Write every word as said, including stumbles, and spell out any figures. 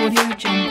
Audio Jungle.